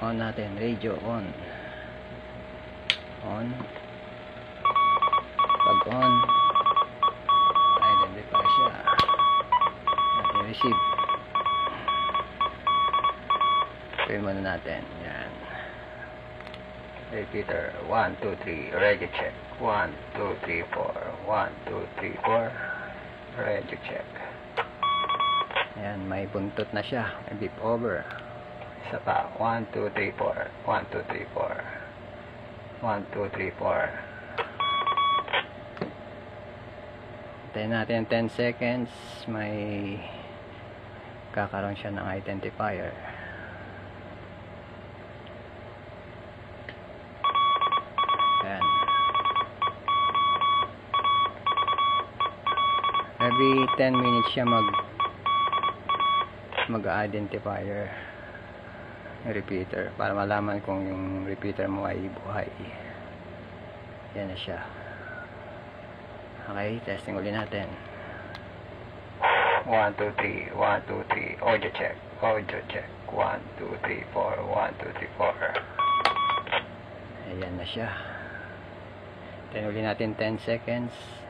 on natin, radio on. On. Pag on, identify siya. Natin receive. Pray muna natin. Yan. Repeater. 1, 2, 3. Radio check. 1, 2, 3, 4. 1, 2, 3, 4. Radio check. Yan, may buntot na siya. May beep over. Isa pa. 1, 2, 3, 4. 1, 2, 3, 4. 1, 2, 3, 4. Hintayin natin 10 seconds. May kakaroon siya ng identifier. Yan. Every 10 minutes siya mag-identifier repeater para malaman kung yung repeater mo ay buhay. Yan na siya. Okay, testing ulit natin. 1, 2, 3, 1, 2, 3, audio check, audio check. 1, 2, 3, 4, 1, 2, 3, 4. Ayan na siya. Ulit natin 10 seconds.